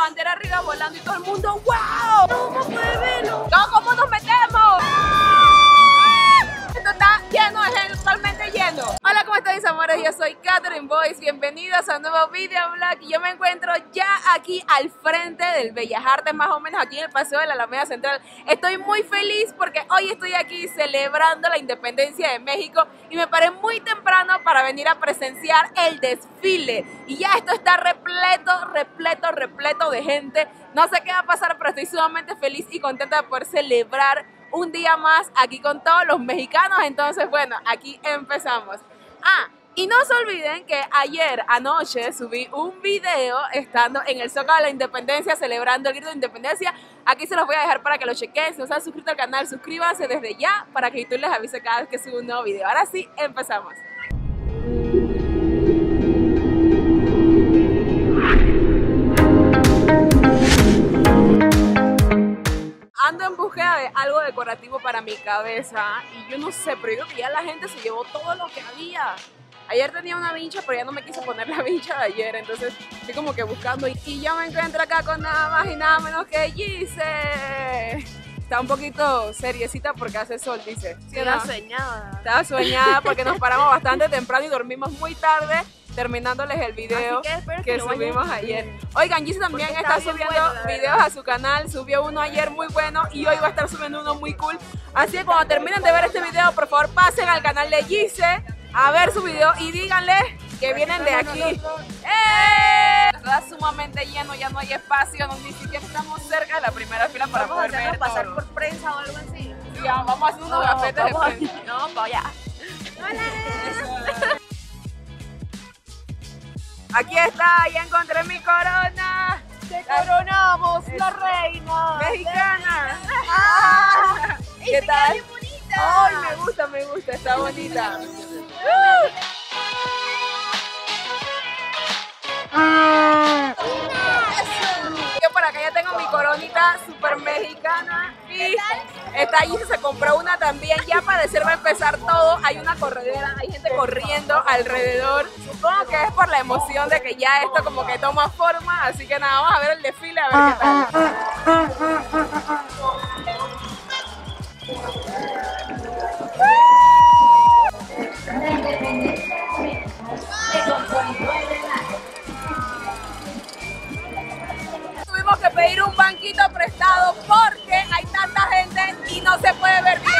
bandera arriba volando y todo el mundo ¡wow! ¡No, muévelo! ¡No, cómo nos metemos! Esto está lleno, es totalmente lleno. Hola, ¿cómo estáis, amores? Yo soy Katherine Boyce, bienvenidos a un nuevo videoblog. Y yo me encuentro ya aquí al frente del Bellas Artes, más o menos aquí en el Paseo de la Alameda Central. Estoy muy feliz porque hoy estoy aquí celebrando la independencia de México y me paré muy temprano para venir a presenciar el desfile. Y ya esto está repleto de gente. No sé qué va a pasar, pero estoy sumamente feliz y contenta de poder celebrar un día más aquí con todos los mexicanos. Entonces, bueno, aquí empezamos. Y no se olviden que ayer anoche subí un video estando en el Zócalo de la Independencia, celebrando el grito de independencia. Aquí se los voy a dejar para que lo chequen. Si no se han suscrito al canal, suscríbanse desde ya para que YouTube les avise cada vez que subo un nuevo video. Ahora sí, empezamos. Ando en búsqueda de algo decorativo para mi cabeza y yo no sé, pero yo creo que ya la gente se llevó todo lo que había. Ayer tenía una vincha, pero ya no me quise poner la vincha de ayer, entonces estoy como que buscando. Y yo me encuentro acá con nada más y nada menos que Gizeh. Está un poquito seriecita porque hace sol, dice. Sí, estaba soñada. Estaba soñada porque nos paramos bastante temprano y dormimos muy tarde, terminándoles el video que subimos ayer. Oigan, Gizeh también está subiendo videos a su canal. Subió uno ayer muy bueno y hoy va a estar subiendo uno muy cool. Así que cuando terminen de ver este video, por favor pasen al canal de Gizeh a ver su video y díganle que vienen de aquí. Está sumamente lleno, ya no hay espacio, ni siquiera estamos cerca de la primera fila para poder ver. Vamos a pasar por prensa o algo así. Ya, vamos a hacer unos gafetes de prensa. No, para allá. Hola. Aquí está, ya encontré mi corona. Te coronamos la reina mexicana. ¿Qué tal? Qué bonita. Ay, me gusta, está bonita. Yo por acá ya tengo mi coronita super mexicana y está allí, se compró una también. Ya para decirme empezar todo, hay una corredera, hay gente corriendo alrededor. Supongo que es por la emoción de que ya esto como que toma forma, así que nada, vamos a ver el desfile, a ver qué tal. Tuvimos que pedir un banquito prestado porque hay tanta gente y no se puede ver bien.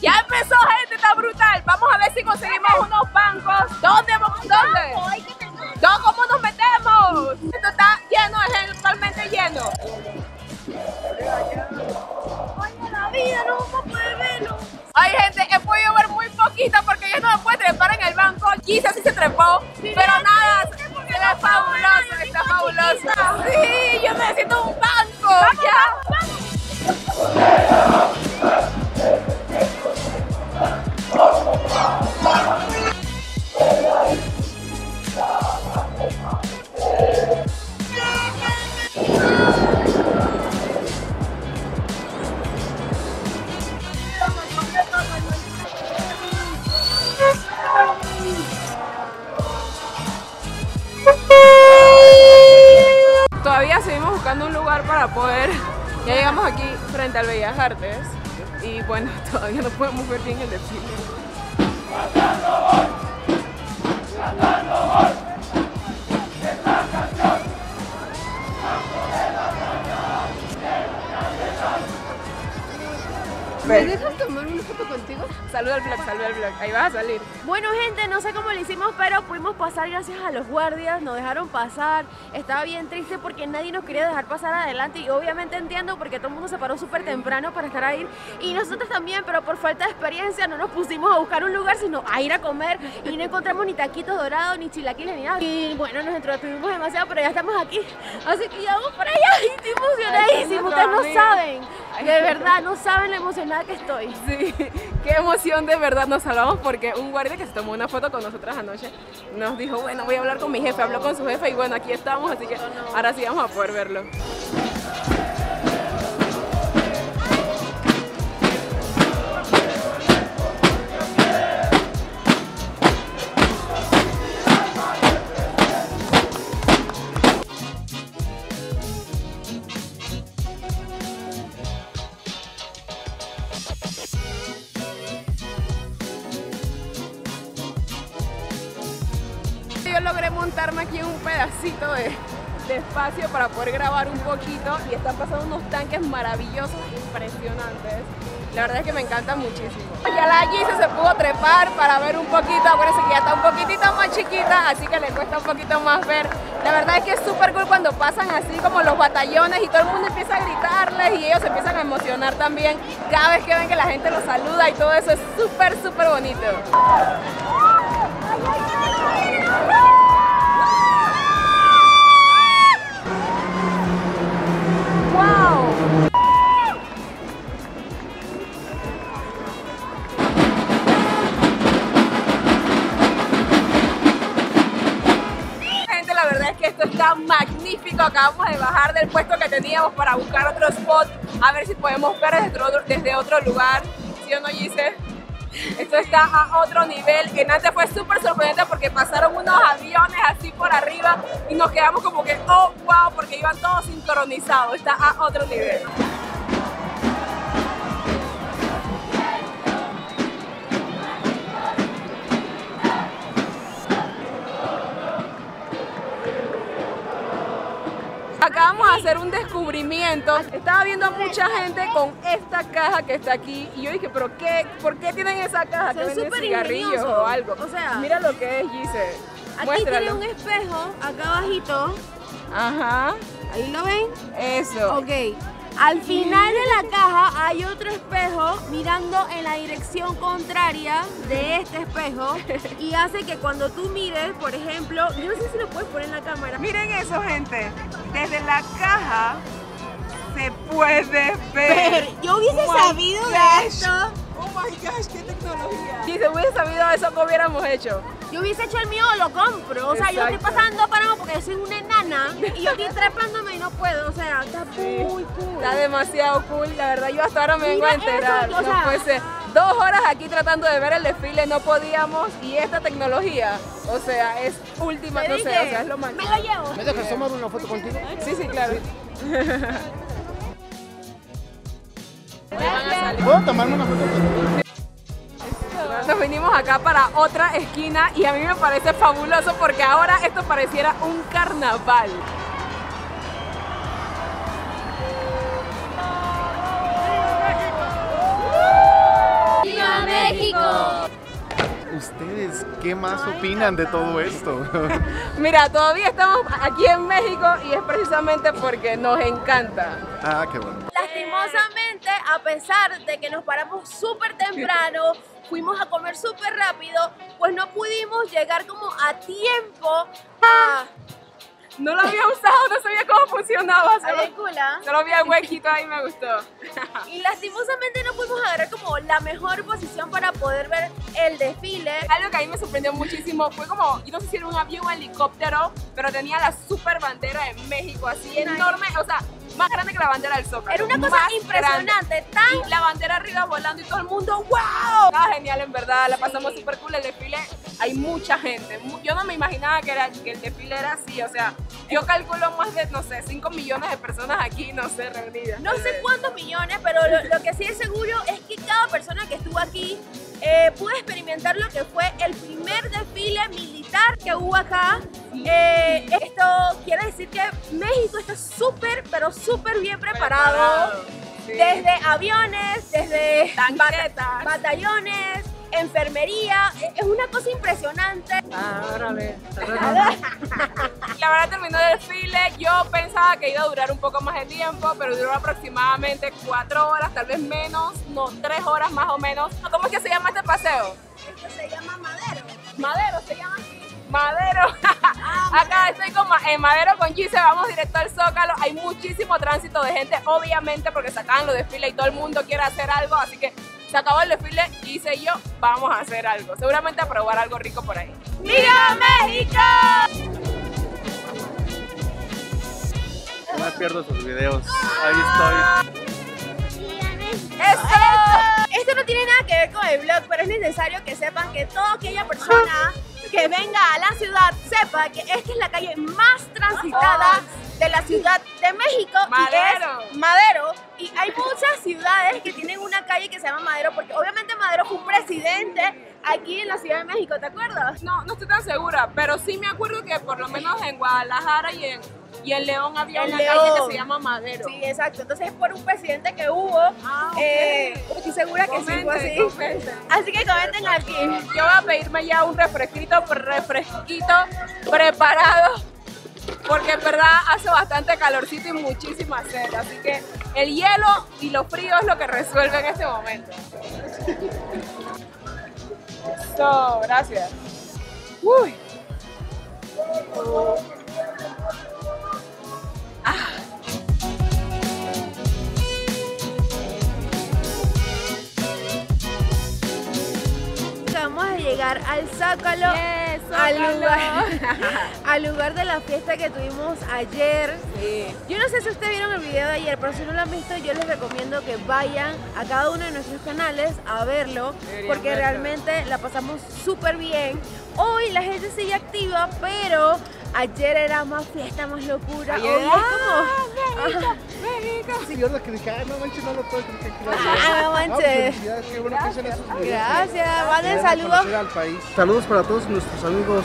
Ya empezó, gente, está brutal. Vamos a ver si conseguimos unos bancos. ¿Dónde vamos? ¿Dónde? ¿Cómo nos metemos? Esto está lleno, es totalmente lleno. Oye, la vida, no vamos a poder verlo. Ay, gente, he podido ver muy poquito porque yo no me puedo trepar en el banco. Quizás sí se trepó, sí, pero nada, se ve fabuloso, está fabuloso. Sí, yo necesito un banco. Vamos, ya. Vamos. Todavía seguimos buscando un lugar para poder, ya llegamos aquí frente al Bellas Artes y bueno, todavía no podemos ver bien el desfile. ¿Me dejas tomar una foto contigo? Saluda al vlog, ahí vas a salir. Bueno, gente, no sé cómo lo hicimos, pero pudimos pasar gracias a los guardias, nos dejaron pasar. Estaba bien triste porque nadie nos quería dejar pasar adelante y obviamente entiendo porque todo el mundo se paró súper temprano para estar ahí. Y nosotros también, pero por falta de experiencia no nos pusimos a buscar un lugar, sino a ir a comer y no encontramos ni taquitos dorados, ni chilaquiles, ni nada. Y bueno, nos entretuvimos demasiado, pero ya estamos aquí, así que ya vamos para allá y estoy emocionadísimo, ustedes no saben. De verdad, no saben la emocionada que estoy. Sí, qué emoción, de verdad. Nos salvamos porque un guardia que se tomó una foto con nosotras anoche nos dijo, bueno, voy a hablar con mi jefe. Habló con su jefe y bueno, aquí estamos, así que ahora sí vamos a poder verlo. yo logré montarme aquí en un pedacito de espacio para poder grabar un poquito y están pasando unos tanques maravillosos, impresionantes. La verdad es que me encanta muchísimo. Ya la Gizeh se pudo trepar para ver un poquito, acuérdense que ya está un poquitito más chiquita, así que le cuesta un poquito más ver. La verdad es que es súper cool cuando pasan así como los batallones y todo el mundo empieza a gritarles y ellos empiezan a emocionar también cada vez que ven que la gente los saluda y todo eso es súper, súper bonito. ¡Wow! Gente, la verdad es que esto está magnífico. Acabamos de bajar del puesto que teníamos para buscar otro spot, a ver si podemos ver desde otro lugar. ¿Sí o no, Gizeh? Esto está a otro nivel. En antes fue súper sorprendente porque pasaron unos aviones así por arriba y nos quedamos como que oh wow, porque iban todos sincronizados. Está a otro nivel. Acabamos de hacer un descubrimiento. Estaba viendo a mucha gente con esta caja que está aquí y yo dije, ¿pero qué? ¿Por qué tienen esa caja? Son que venden cigarrillos o algo. O sea, mira lo que es, Gizeh. Aquí muéstralo. Tiene un espejo acá abajito. Ajá. ¿Ahí lo ven? Eso. Ok. Al final de la caja hay otro espejo mirando en la dirección contraria de este espejo y hace que cuando tú mires, por ejemplo, yo no sé si lo puedes poner en la cámara. Miren eso, gente. Desde la caja se puede ver. Yo hubiese sabido de esto. Oh my gosh, qué tecnología. Si se hubiese sabido eso, ¿qué hubiéramos hecho? Yo hubiese hecho el mío, lo compro. O sea, exacto. Yo estoy pasando paramos porque yo soy una enana y yo estoy trepándome y no puedo. O sea, está sí, muy cool. Está demasiado cool. La verdad, yo hasta ahora me vengo a enterar. Eso, o sea, no puede ser. 2 horas aquí tratando de ver el desfile, no podíamos. Y esta tecnología, o sea, es última, no sé, o sea, es lo máximo. Me lo llevo. ¿Me dejas tomar una foto contigo? Sí, sí, claro. ¿Puedo tomarme una foto contigo? Nos vinimos acá para otra esquina y a mí me parece fabuloso porque ahora esto pareciera un carnaval. ¡Viva México! ¿Ustedes qué más opinan de todo esto? Mira, todavía estamos aquí en México y es precisamente porque nos encanta. Ah, qué bueno. Lastimosamente, a pesar de que nos paramos súper temprano, fuimos a comer súper rápido, pues no pudimos llegar como a tiempo a... No lo había usado, no sabía cómo funcionaba. Solo había huequito ahí, me gustó. Y lastimosamente no pudimos agarrar como la mejor posición para poder ver el desfile. Algo que a mí me sorprendió muchísimo fue como, yo no sé si era un avión o un helicóptero, pero tenía la super bandera de México, así enorme, o sea, más grande que la bandera del Zócalo. Era una cosa impresionante, tan... La bandera arriba volando y todo el mundo, ¡wow! Estaba genial, en verdad, la pasamos súper cool el desfile. Hay mucha gente, yo no me imaginaba que el desfile era así, o sea, yo calculo más de, no sé, 5 millones de personas aquí, no sé, reunidas. No sé cuántos millones, pero lo que sí es seguro es que cada persona que estuvo aquí pudo experimentar lo que fue el primer desfile militar que hubo acá. Esto quiere decir que México está súper, pero súper bien preparado. Sí. Desde aviones, desde batallones, enfermería, es una cosa impresionante. Órale. La verdad terminó el desfile, yo pensaba que iba a durar un poco más de tiempo, pero duró aproximadamente 4 horas, tal vez menos, no, 3 horas más o menos. ¿Cómo es que se llama este paseo? Esto se llama Madero. Madero se llama así. Madero. Acá estoy en Madero con Gizeh, vamos directo al Zócalo. Hay muchísimo tránsito de gente, obviamente, porque sacan los desfiles y todo el mundo quiere hacer algo, así que se acabó el desfile, Gizeh y yo vamos a hacer algo, seguramente a probar algo rico por ahí. ¡Viva México! No me pierdo sus videos, ahí estoy. ¡Viva México! ¡Eso! Esto no tiene nada que ver con el vlog, pero es necesario que sepan que toda aquella persona que venga a la ciudad sepa que esta es la calle más transitada de la Ciudad de México. Madero. Y es Madero. Y hay muchas ciudades que tienen una calle que se llama Madero porque obviamente Madero fue un presidente aquí en la Ciudad de México, ¿te acuerdas? No, no estoy tan segura, pero sí me acuerdo que por lo menos en Guadalajara y en León había una calle que se llama Madero. Sí, exacto. Entonces es por un presidente que hubo. Okay. Estoy segura que sí fue así. Comenten. Así que comenten aquí. Yo voy a pedirme ya un refresquito preparado, porque en verdad hace bastante calorcito y muchísima sed. Así que el hielo y lo frío es lo que resuelve en este momento. Eso, gracias. Uy. Vamos a llegar al Zócalo, al lugar de la fiesta que tuvimos ayer. Sí. Yo no sé si ustedes vieron el video de ayer, pero si no lo han visto, yo les recomiendo que vayan a cada uno de nuestros canales a verlo, porque realmente la pasamos súper bien. Hoy la gente sigue activa, pero ayer era más fiesta, más locura. Ayer era como... Sí, yo lo critiqué, no manches, no lo puedo criticar. No manches. Gracias, manden saludos. Saludos para todos nuestros amigos.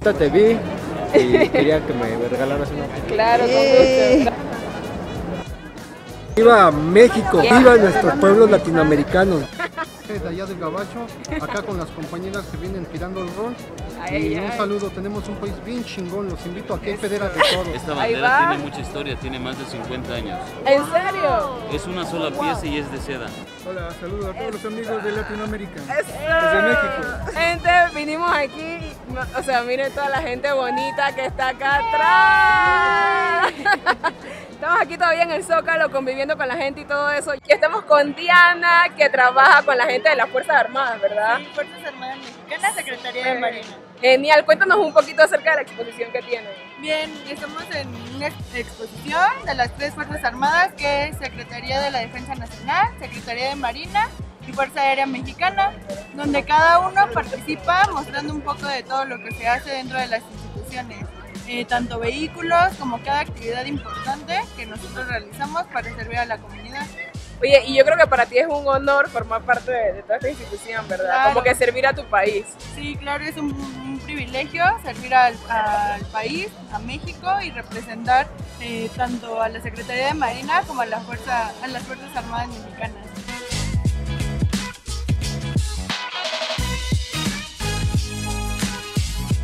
Te vi y quería que me regalaras una. Claro, con gusto. ¡Viva México! ¡Viva nuestros pueblos latinoamericanos! De allá del Gabacho, acá con las compañeras que vienen tirando el rol. Y un saludo, tenemos un país bien chingón, los invito a que federas de todo. Esta bandera tiene mucha historia, tiene más de 50 años. ¿En serio? Es una sola pieza y es de seda. Hola, saludos a todos los amigos de Latinoamérica, desde México. Gente, vinimos aquí, o sea, miren toda la gente bonita que está acá atrás. Estamos aquí todavía en el Zócalo conviviendo con la gente y todo eso. Y estamos con Diana, que trabaja con la gente de las Fuerzas Armadas, ¿verdad? Sí, Fuerzas Armadas Mexicanas, Secretaría de Marina. Genial, cuéntanos un poquito acerca de la exposición que tienen. Bien, estamos en una exposición de las tres Fuerzas Armadas, que es Secretaría de la Defensa Nacional, Secretaría de Marina y Fuerza Aérea Mexicana, donde cada uno participa mostrando un poco de todo lo que se hace dentro de las instituciones. Tanto vehículos como cada actividad importante que nosotros realizamos para servir a la comunidad. Oye, y yo creo que para ti es un honor formar parte de toda esta institución, ¿verdad? Claro. Como que servir a tu país. Sí, claro, es un privilegio servir al país, a México, y representar tanto a la Secretaría de Marina como a las Fuerzas Armadas Mexicanas. ¿Qué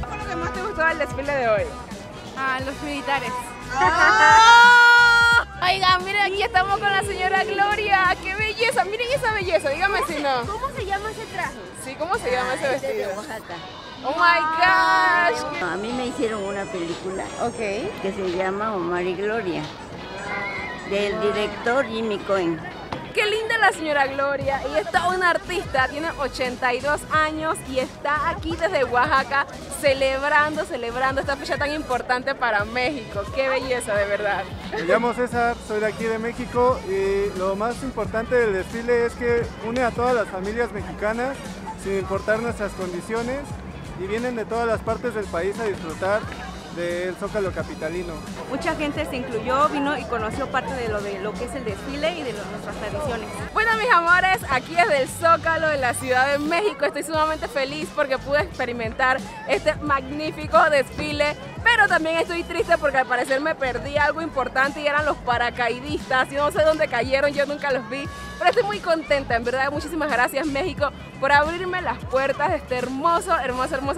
fue lo que más te gustó del desfile de hoy? A los militares. ¡Oh! Oigan, miren, aquí estamos con la señora Gloria. ¡Qué belleza! Miren esa belleza, díganme si no. ¿Cómo se llama ese traje? Sí, ¿cómo se llama ese vestido? De Oaxaca. ¡Oh, my gosh! A mí me hicieron una película que se llama Omar y Gloria, del director Jimmy Cohen. ¡Qué linda la señora Gloria! Ella es toda una artista, tiene 82 años y está aquí desde Oaxaca celebrando esta fecha tan importante para México. ¡Qué belleza, de verdad! Me llamo César, soy de aquí de México y lo más importante del desfile es que une a todas las familias mexicanas sin importar nuestras condiciones y vienen de todas las partes del país a disfrutar del Zócalo Capitalino. Mucha gente se incluyó, vino y conoció parte de lo que es el desfile y de nuestras tradiciones. Bueno, mis amores, aquí desde el Zócalo de la Ciudad de México estoy sumamente feliz porque pude experimentar este magnífico desfile, pero también estoy triste porque al parecer me perdí algo importante y eran los paracaidistas. Yo no sé dónde cayeron, yo nunca los vi, pero estoy muy contenta, en verdad. Muchísimas gracias, México, por abrirme las puertas de este hermoso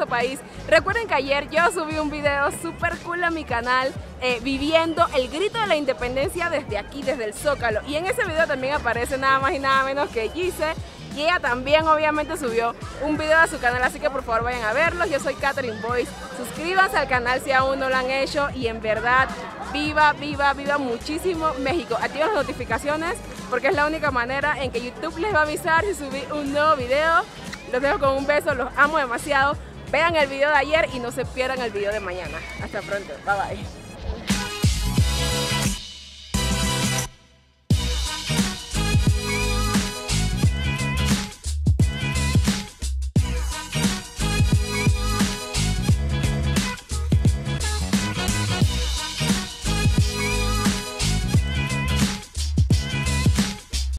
país. Recuerden que ayer yo subí un video súper cool a mi canal viviendo el grito de la independencia desde aquí, desde el Zócalo, y en ese video también aparece nada más y nada menos que Gizeh, y ella también obviamente subió un video a su canal, así que por favor vayan a verlo. Yo soy Katherine Boyce, suscríbanse al canal si aún no lo han hecho, y en verdad, viva muchísimo México. Activen las notificaciones porque es la única manera en que YouTube les va a avisar si subí un nuevo video. Los dejo con un beso, los amo demasiado. Vean el video de ayer y no se pierdan el video de mañana. Hasta pronto, bye bye.